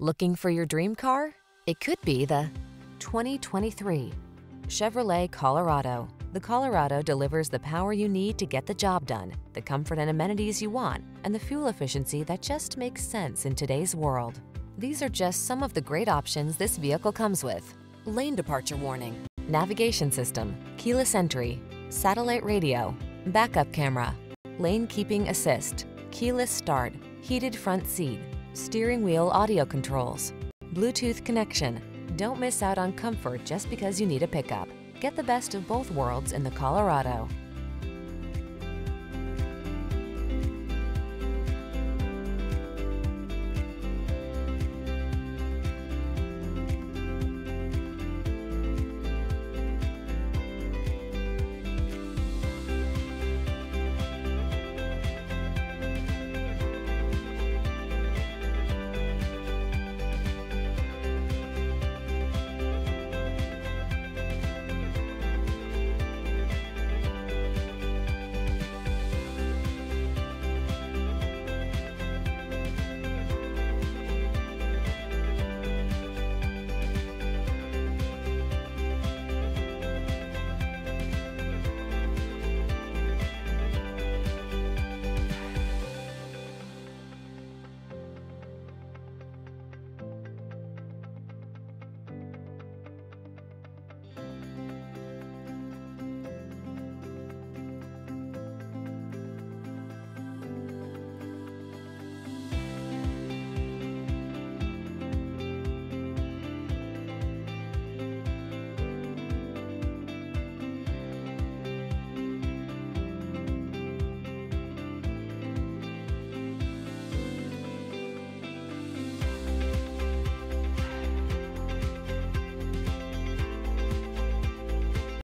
Looking for your dream car? It could be the 2023 Chevrolet Colorado. The Colorado delivers the power you need to get the job done, the comfort and amenities you want, and the fuel efficiency that just makes sense in today's world. These are just some of the great options this vehicle comes with: lane departure warning, navigation system, keyless entry, satellite radio, backup camera, lane keeping assist, keyless start, heated front seat, steering wheel audio controls, Bluetooth connection. Don't miss out on comfort just because you need a pickup. Get the best of both worlds in the Colorado.